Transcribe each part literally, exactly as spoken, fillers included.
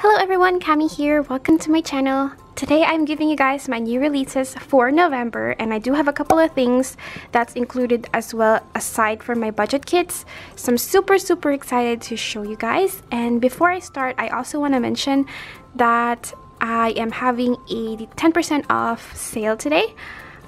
Hello everyone, Cami here. Welcome to my channel. Today I'm giving you guys my new releases for November, and I do have a couple of things that's included as well aside from my budget kits. So I'm super super excited to show you guys. And before I start, I also want to mention that I am having a ten percent off sale today.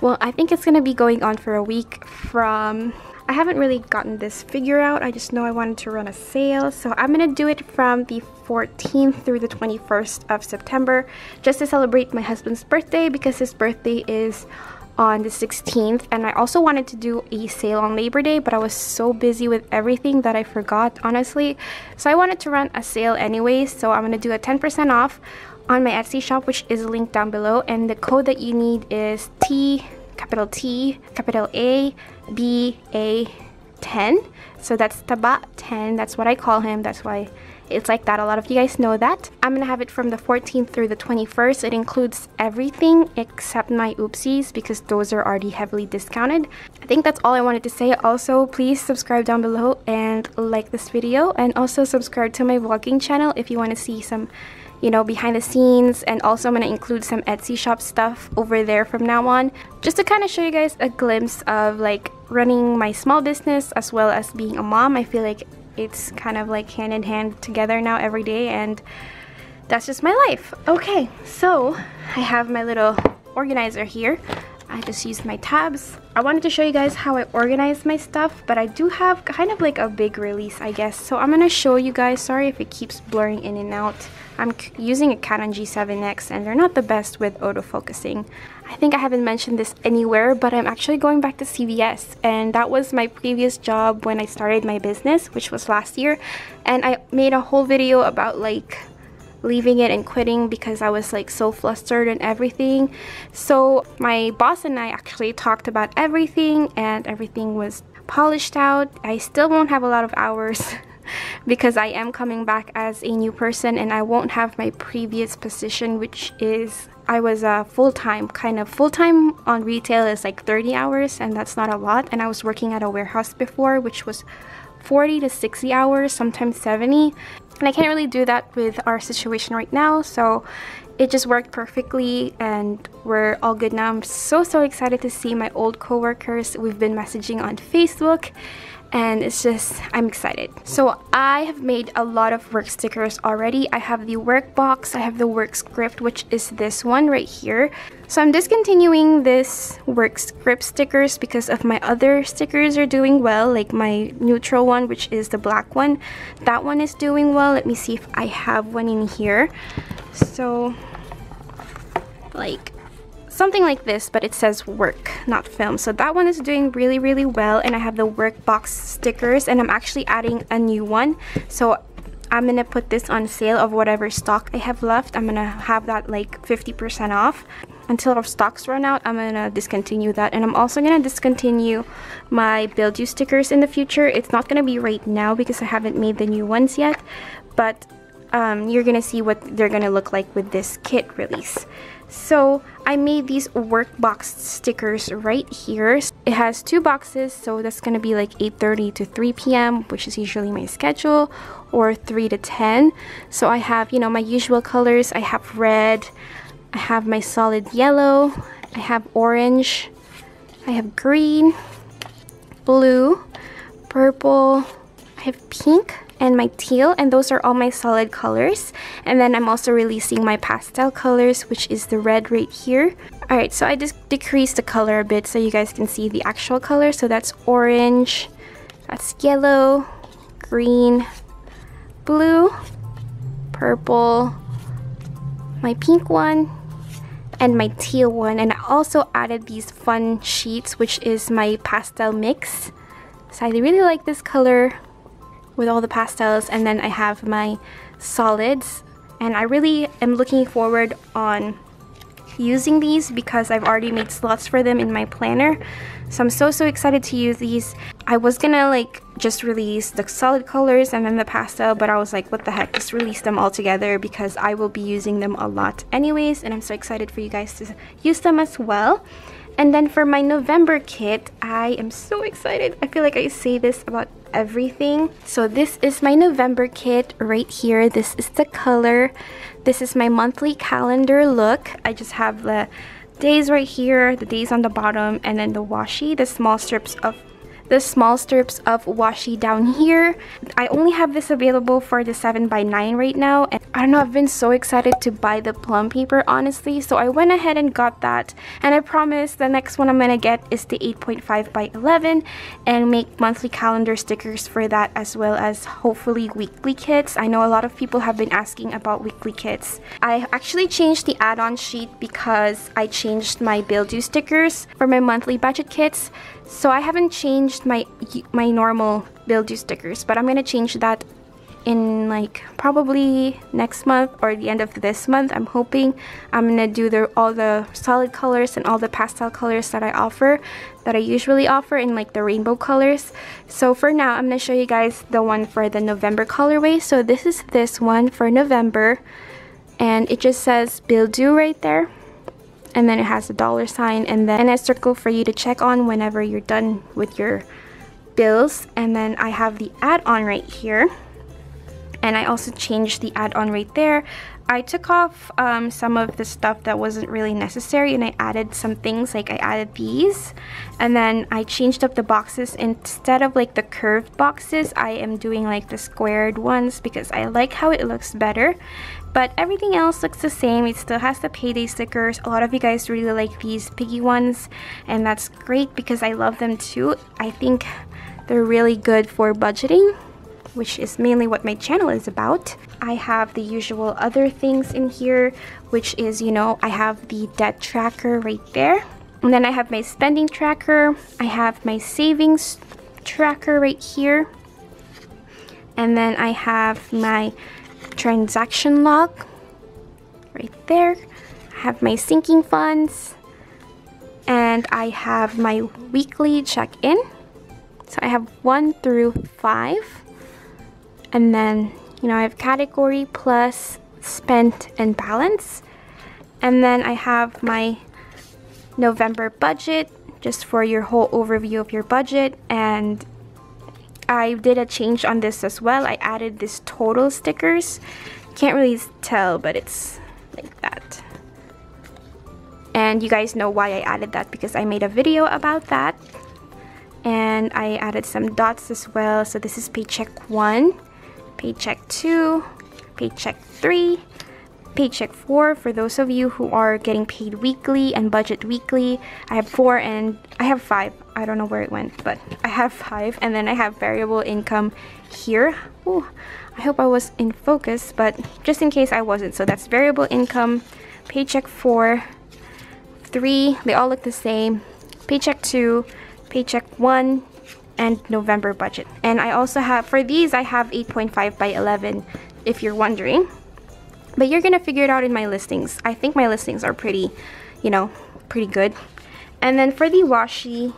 Well, I think it's going to be going on for a week from... I haven't really gotten this figure out. I just know I wanted to run a sale. So I'm going to do it from the fourteenth through the twenty-first of September, just to celebrate my husband's birthday, because his birthday is on the sixteenth. And I also wanted to do a sale on Labor Day, but I was so busy with everything that I forgot, honestly. So I wanted to run a sale anyway. So I'm going to do a ten percent off on my Etsy shop, which is linked down below. And the code that you need is T... capital T, capital A, B, A, ten. So that's Taba ten. That's what I call him. That's why it's like that. A lot of you guys know that. I'm going to have it from the fourteenth through the twenty-first. It includes everything except my oopsies, because those are already heavily discounted. I think that's all I wanted to say. Also, please subscribe down below and like this video. And also subscribe to my vlogging channel if you want to see some, you know, behind the scenes. And also I'm going to include some Etsy shop stuff over there from now on, just to kind of show you guys a glimpse of like running my small business as well as being a mom. I feel like it's kind of like hand in hand together now every day, and that's just my life. Okay, so I have my little organizer here. I just used my tabs. I wanted to show you guys how I organize my stuff, but I do have kind of like a big release, I guess. So I'm gonna show you guys, sorry if it keeps blurring in and out. I'm using a Canon G seven X, and they're not the best with autofocusing. I think I haven't mentioned this anywhere, but I'm actually going back to C V S, and that was my previous job when I started my business, which was last year. And I made a whole video about like leaving it and quitting, because I was like so flustered and everything. So my boss and I actually talked about everything, and everything was polished out. I still won't have a lot of hours because I am coming back as a new person, and I won't have my previous position, which is I was a full-time kind of full-time on retail is like thirty hours, and that's not a lot. And I was working at a warehouse before, which was forty to sixty hours, sometimes seventy. And I can't really do that with our situation right now, so it just worked perfectly, and we're all good now. I'm so so excited to see my old co-workers. We've been messaging on Facebook, and it's just, I'm excited. So I have made a lot of work stickers already. I have the work box, I have the work script, which is this one right here. So I'm discontinuing this work script stickers because of my other stickers are doing well, like my neutral one, which is the black one. That one is doing well. Let me see if I have one in here. So like something like this, but it says work, not film. So that one is doing really really well. And I have the work box stickers, and I'm actually adding a new one. So I'm gonna put this on sale of whatever stock I have left. I'm gonna have that like fifty percent off. Until our stocks run out, I'm gonna discontinue that. And I'm also gonna discontinue my build you stickers in the future. It's not gonna be right now because I haven't made the new ones yet, but um, you're gonna see what they're gonna look like with this kit release. So I made these work box stickers right here. It has two boxes, so that's going to be like eight thirty to three p m, which is usually my schedule, or three to ten. So I have, you know, my usual colors. I have red, I have my solid yellow, I have orange, I have green, blue, purple, I have pink, and my teal, and those are all my solid colors. And then I'm also releasing my pastel colors, which is the red right here. All right, so I just decreased the color a bit so you guys can see the actual color. So that's orange, that's yellow, green, blue, purple, my pink one, and my teal one. And I also added these fun sheets, which is my pastel mix. So I really like this color with all the pastels. And then I have my solids, and I really am looking forward on using these because I've already made slots for them in my planner. So I'm so so excited to use these. I was gonna like just release the solid colors and then the pastel, but I was like, what the heck, just release them all together because I will be using them a lot anyways, and I'm so excited for you guys to use them as well. And then for my November kit, I am so excited. I feel like I say this about everything. So this is my November kit right here. This is the color. This is my monthly calendar look. I just have the days right here, the days on the bottom, and then the washi, the small strips of the small strips of washi down here. I only have this available for the seven by nine right now. And I don't know, I've been so excited to buy the plum paper, honestly. So I went ahead and got that. And I promise the next one I'm gonna get is the eight point five by eleven and make monthly calendar stickers for that, as well as hopefully weekly kits. I know a lot of people have been asking about weekly kits. I actually changed the add-on sheet because I changed my bill due stickers for my monthly budget kits. So I haven't changed my my normal bill due stickers, but I'm gonna change that in like probably next month or the end of this month. I'm hoping I'm gonna do the, all the solid colors and all the pastel colors that I offer, that I usually offer, in like the rainbow colors. So for now, I'm gonna show you guys the one for the November colorway. So this is this one for November, and it just says bill due right there. And then it has a dollar sign and then a circle for you to check on whenever you're done with your bills. And then I have the add-on right here. And I also changed the add-on right there. I took off um, some of the stuff that wasn't really necessary, and I added some things, like I added these. And then I changed up the boxes. Instead of like the curved boxes, I am doing like the squared ones because I like how it looks better. But everything else looks the same. It still has the payday stickers. A lot of you guys really like these piggy ones, and that's great because I love them too. I think they're really good for budgeting, which is mainly what my channel is about. I have the usual other things in here, which is, you know, I have the debt tracker right there. And then I have my spending tracker. I have my savings tracker right here. And then I have my transaction log right there. I have my sinking funds, and I have my weekly check-in. So I have one through five, and then, you know, I have category plus spent and balance. And then I have my November budget, just for your whole overview of your budget. And I did a change on this as well. I added this total stickers. Can't really tell, but it's like that. And you guys know why I added that, because I made a video about that. And I added some dots as well. So this is paycheck one, paycheck two, paycheck three, paycheck four for those of you who are getting paid weekly and budget weekly. I have four and I have five. I don't know where it went, but I have five. And then I have variable income here. Ooh, I hope I was in focus, but just in case I wasn't, so that's variable income, paycheck four, three, they all look the same, paycheck two, paycheck one, and November budget. And I also have, for these, I have eight point five by eleven, if you're wondering. But you're gonna figure it out in my listings. I think my listings are pretty, you know, pretty good. And then for the washi,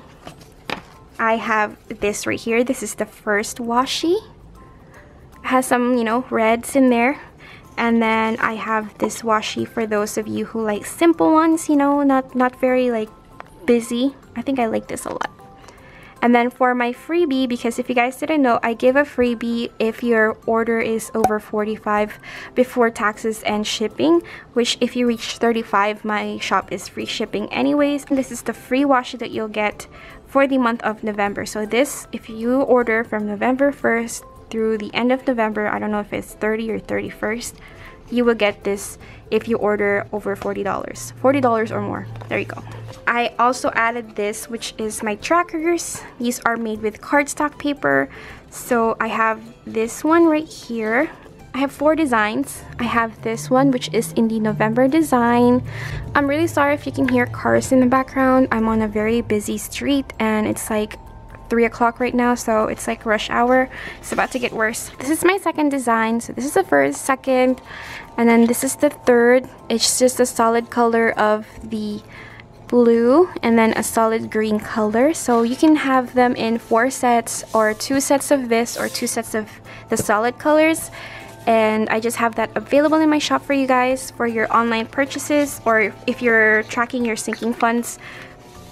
I have this right here. This is the first washi. It has some, you know, reds in there. And then I have this washi for those of you who like simple ones, you know, not, not very like busy. I think I like this a lot. And then for my freebie, because if you guys didn't know, I give a freebie if your order is over forty-five before taxes and shipping, which if you reach thirty-five, my shop is free shipping anyways. And this is the free washi that you'll get for the month of November. So this, if you order from November first through the end of November, I don't know if it's thirty or thirty-first, you will get this if you order over forty dollars, forty dollars or more. There you go. I also added this, which is my trackers. These are made with cardstock paper. So I have this one right here. I have four designs. I have this one, which is in the November design. I'm really sorry if you can hear cars in the background. I'm on a very busy street, and it's like three o'clock right now, so it's like rush hour. It's about to get worse. This is my second design. So this is the first, second, and then this is the third. It's just a solid color of the blue and then a solid green color. So you can have them in four sets, or two sets of this, or two sets of the solid colors. And I just have that available in my shop for you guys for your online purchases, or if you're tracking your sinking funds.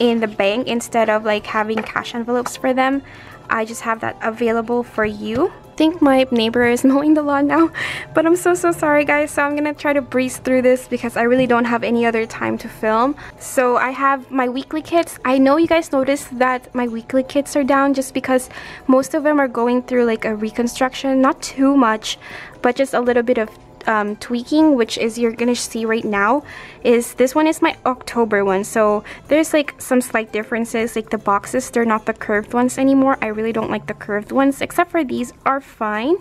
in the bank instead of like having cash envelopes for them. I just have that available for you. I think my neighbor is mowing the lawn now, but I'm so so sorry guys. So I'm gonna try to breeze through this because I really don't have any other time to film. So I have my weekly kits. I know you guys noticed that my weekly kits are down just because most of them are going through like a reconstruction, not too much, but just a little bit of Um, tweaking, which is you're gonna see right now. Is this one is my October one, so there's like some slight differences, like the boxes, they're not the curved ones anymore. I really don't like the curved ones, except for these are fine,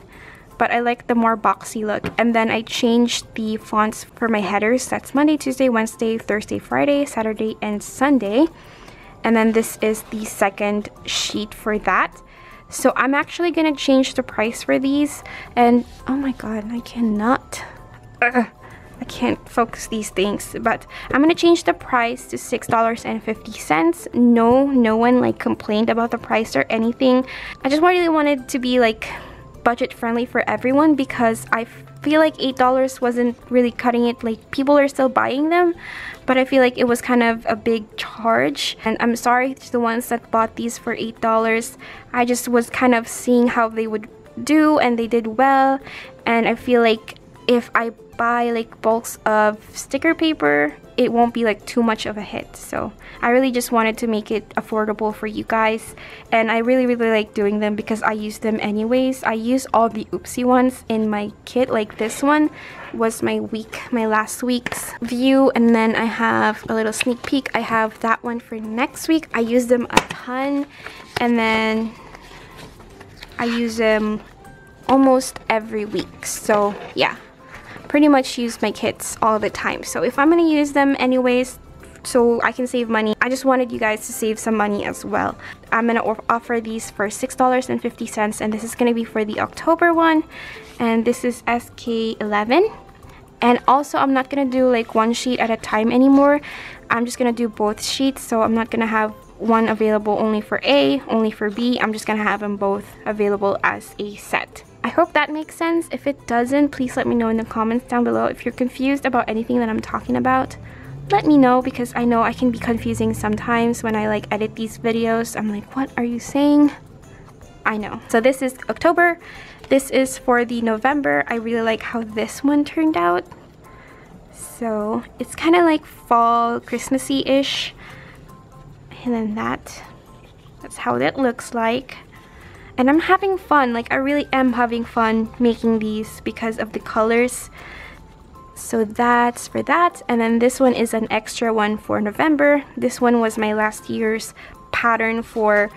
but I like the more boxy look. And then I changed the fonts for my headers. That's Monday, Tuesday, Wednesday, Thursday, Friday, Saturday, and Sunday. And then this is the second sheet for that. So I'm actually gonna change the price for these, and oh my god, I cannot, uh, I can't focus these things, but I'm gonna change the price to six dollars and fifty cents. No, no one like complained about the price or anything. I just really wanted to be like budget friendly for everyone, because I feel like eight dollars wasn't really cutting it. Like, people are still buying them, but I feel like it was kind of a big charge. And I'm sorry to the ones that bought these for eight dollars. I just was kind of seeing how they would do, and they did well. And I feel like if I buy like bulks of sticker paper, it won't be like too much of a hit. So I really just wanted to make it affordable for you guys, and I really really like doing them because I use them anyways. I use all the oopsie ones in my kit. Like this one was my week my last week's view, and then I have a little sneak peek. I have that one for next week. I use them a ton, and then I use them almost every week. So yeah, pretty much use my kits all the time. So if I'm gonna use them anyways, so I can save money, I just wanted you guys to save some money as well. I'm gonna offer these for six dollars and fifty cents, and this is gonna be for the October one, and this is S K eleven. And also, I'm not gonna do like one sheet at a time anymore. I'm just gonna do both sheets, so I'm not gonna have one available only for A, only for B. I'm just gonna have them both available as a set. I hope that makes sense. If it doesn't, please let me know in the comments down below. If you're confused about anything that I'm talking about, let me know, because I know I can be confusing sometimes when I like edit these videos. I'm like, what are you saying? I know. So this is October. This is for the November. I really like how this one turned out. So it's kind of like fall, Christmassy-ish. And then that, that's how it looks like. And I'm having fun, like I really am having fun making these because of the colors. So that's for that. And then this one is an extra one for November. This one was my last year's pattern for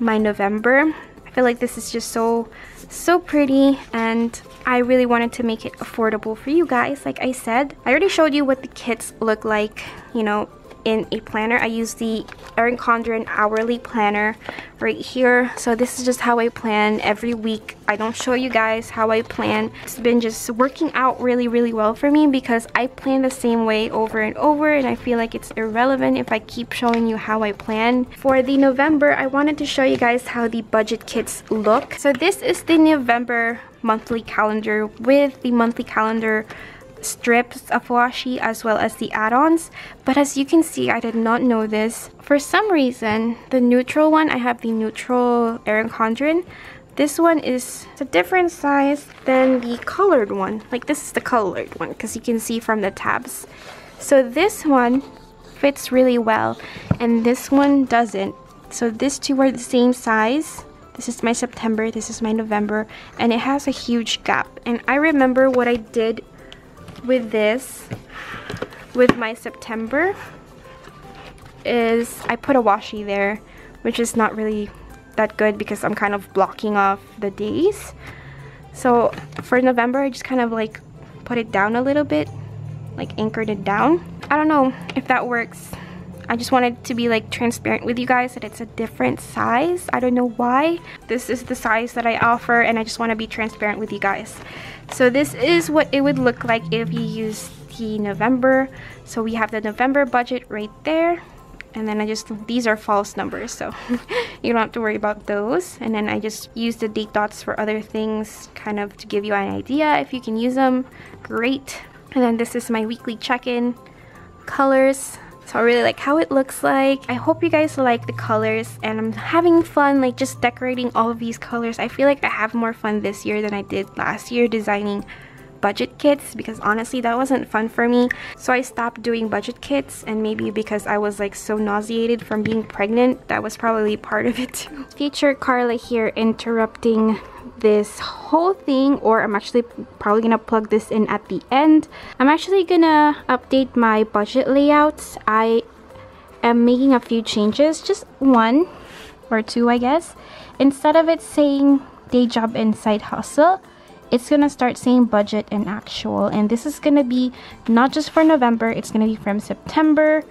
my November. I feel like this is just so, so pretty, and I really wanted to make it affordable for you guys. Like I said, I already showed you what the kits look like, you know, in a planner. I use the Erin Condren hourly planner right here. So this is just how I plan every week. I don't show you guys how I plan. It's been just working out really really well for me, because I plan the same way over and over, and I feel like it's irrelevant if I keep showing you how I plan. For the November, I wanted to show you guys how the budget kits look. So this is the November monthly calendar with the monthly calendar strips of washi as well as the add-ons. But as you can see, I did not know this. For some reason, the neutral one, I have the neutral Erin Condren. This one is a different size than the colored one. Like this is the colored one, because you can see from the tabs. So this one fits really well, and this one doesn't. So these two are the same size. This is my September, this is my November, and it has a huge gap. And I remember what I did with this, with my September, is I put a washi there, which is not really that good because I'm kind of blocking off the days. So for November, I just kind of like put it down a little bit, like anchored it down. I don't know if that works. I just wanted to be like transparent with you guys that it's a different size. I don't know why. This is the size that I offer, and I just want to be transparent with you guys. So this is what it would look like if you use the November. So we have the November budget right there. And then I just, these are false numbers, so you don't have to worry about those. And then I just use the date dots for other things, kind of to give you an idea. If you can use them, great. And then this is my weekly check-in colors. So I really like how it looks like. I hope you guys like the colors, and I'm having fun like just decorating all of these colors. I feel like I have more fun this year than I did last year designing budget kits, because honestly that wasn't fun for me, so I stopped doing budget kits. And maybe because I was like so nauseated from being pregnant, that was probably part of it too. Feature Carla here interrupting this whole thing, or I'm actually probably gonna plug this in at the end. I'm actually gonna update my budget layouts. I am making a few changes, just one or two I guess. Instead of it saying day job and side hustle, it's gonna start saying budget and actual. And this is gonna be not just for November, it's gonna be from September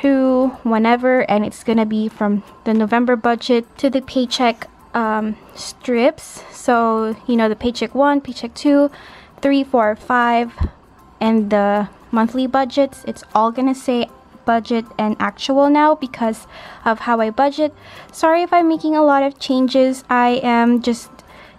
to whenever, and it's gonna be from the November budget to the paycheck um, strips. So, you know, the paycheck one, paycheck two, three, four, five, and the monthly budgets. It's all gonna say budget and actual now because of how I budget. Sorry if I'm making a lot of changes. I am just,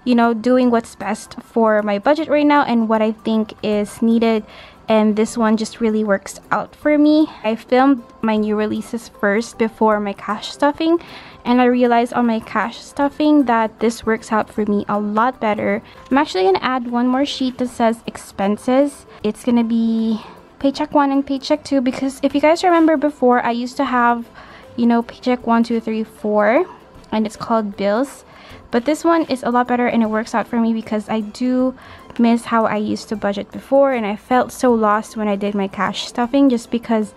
you know, doing what's best for my budget right now and what I think is needed, and this one just really works out for me. I filmed my new releases first before my cash stuffing, and I realized on my cash stuffing that this works out for me a lot better. I'm actually gonna add one more sheet that says expenses. It's gonna be paycheck one and paycheck two, because if you guys remember before, I used to have, you know, paycheck one, two, three, four, and it's called bills. But this one is a lot better and it works out for me because I do miss how I used to budget before, and I felt so lost when I did my cash stuffing just because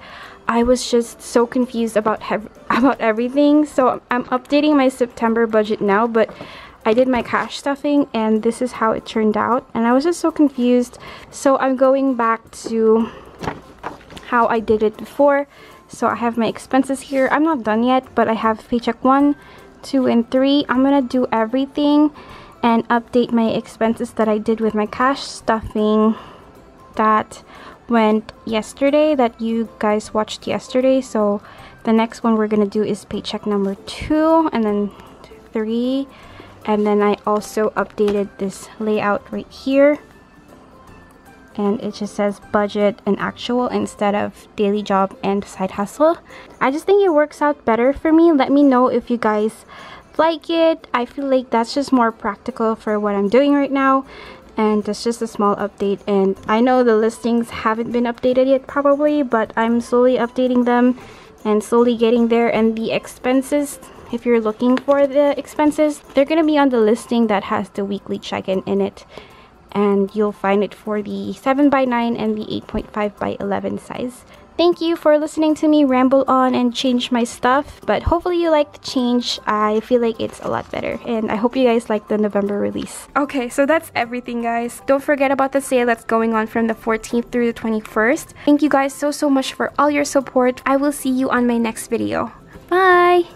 I was just so confused about about everything. So I'm updating my September budget now, but I did my cash stuffing and this is how it turned out, and I was just so confused. So I'm going back to how I did it before. So I have my expenses here. I'm not done yet, but I have paycheck one, two and three. I'm gonna do everything and update my expenses that I did with my cash stuffing that went yesterday, that you guys watched yesterday. So the next one we're gonna do is paycheck number two and then three, and then I also updated this layout right here, and it just says budget and actual instead of daily job and side hustle. I just think it works out better for me. Let me know if you guys like it. I feel like that's just more practical for what I'm doing right now, and that's just a small update. And I know the listings haven't been updated yet probably, but I'm slowly updating them and slowly getting there. And the expenses, if you're looking for the expenses, they're gonna be on the listing that has the weekly check-in in it, and you'll find it for the seven by nine and the eight point five by eleven size. Thank you for listening to me ramble on and change my stuff, but hopefully you like the change. I feel like it's a lot better, and I hope you guys like the November release. Okay, so that's everything guys. Don't forget about the sale that's going on from the fourteenth through the twenty-first. Thank you guys so so much for all your support. I will see you on my next video. Bye!